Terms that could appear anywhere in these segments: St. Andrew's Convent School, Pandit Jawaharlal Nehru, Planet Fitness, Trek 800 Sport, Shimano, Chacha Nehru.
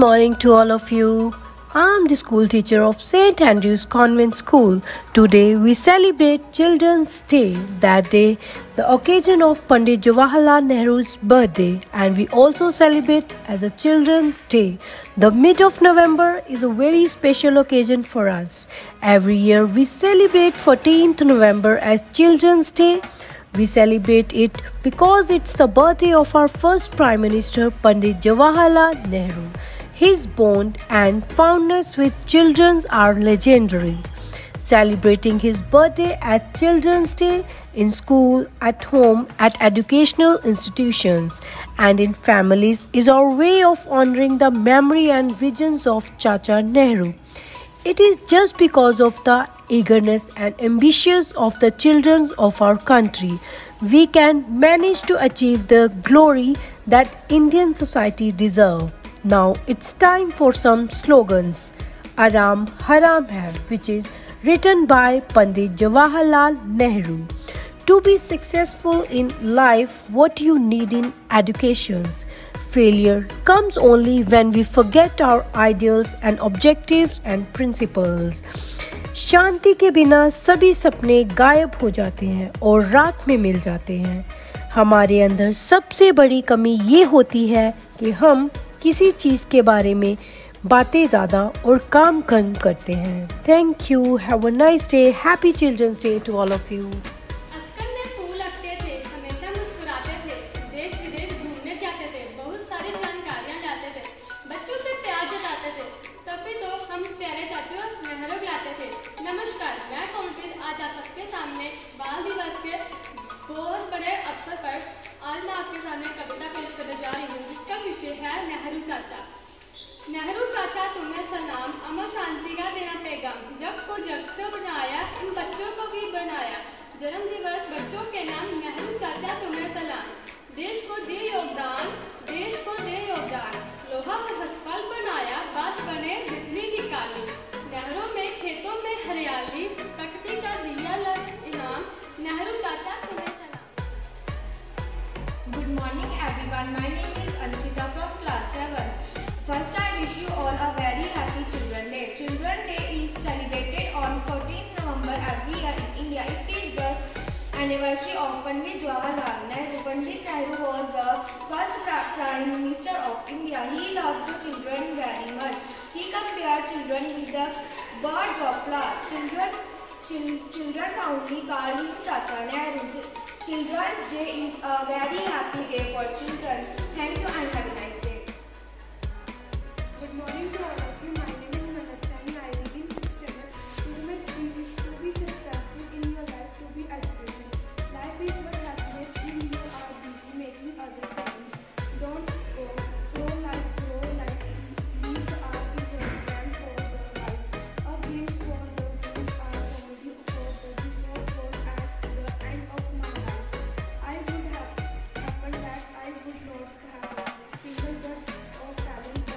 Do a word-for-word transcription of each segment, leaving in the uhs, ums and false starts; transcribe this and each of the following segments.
morning to all of you. I'm the school teacher of Saint Andrew's Convent School. Today we celebrate Children's Day. That day, the occasion of Pandit Jawaharlal Nehru's birthday, and we also celebrate as a Children's Day. The mid of November is a very special occasion for us. Every year we celebrate fourteenth November as Children's Day. We celebrate it because it's the birthday of our first Prime Minister Pandit Jawaharlal Nehru. His bond and fondness with children are legendary. Celebrating his birthday at Children's Day in school, at home, at educational institutions, and in families is our way of honoring the memory and visions of Chacha Nehru. It is just because of the eagerness and ambitions of the children of our country we can manage to achieve the glory that Indian society deserves. Now it's time for some slogans. Aram Haram Hai, which is written by Pandit Jawaharlal Nehru. To be successful in life, what you need in education. Failure comes only when we forget our ideals and objectives and principles. शांति के बिना सभी सपने गायब हो जाते हैं और रात में मिल जाते हैं. हमारे अंदर सबसे बड़ी कमी ये होती है कि हम किसी चीज़ के बारे में बातें ज़्यादा और काम कम करते हैं. Thank you. Have a nice day. Happy children's day to all of you. Nehru चाचा तुम्हें सलाम, अमर शांति का तेरा पैगाम. जग को जग से बनाया, इन बच्चों को भी बनाया. जन्म दिवस बच्चों के नाम. नेहरू चाचा तुम्हें सलाम. देश को दे योगदान, देश को दे योगदान. लोहा और हस्तपाल बनाया, बात बने बिजली निकाली. नहरों में खेतों में हरियाली, प्रकृति का दिया इनाम. नेहरू चाचा तुम्हें सलाम. Good morning everyone. My name is Anshita from class seven. First, I wish you all a very happy Children's Day. Children's Day is celebrated on fourteenth November every year in India. It is the anniversary of Pandit Jawaharlal Nehru. Pandit Nehru was the first Prime Minister of India. He loved the children very much. He compared children with the birds of flower. Children, chil children fondly called him Chacha Nehru. Children's Day is a very happy day for children. Thank you and have a nice day. Good morning to all of you. My name is Pandit and I live in sixth standard. You must wish to be successful in your life, to be educated. Life is but happiness when you are busy making other plans. Don't go pro life, pro life. These are is a trend for the wise. A glimpse for the dreams are already for the before for at the end of my life. I would have happened that I would not have single birth of talent.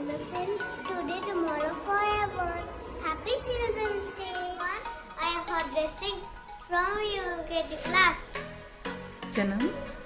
innocent, today, tomorrow, forever. Happy Children's Day. I have a blessing from you. Get a class. Janam.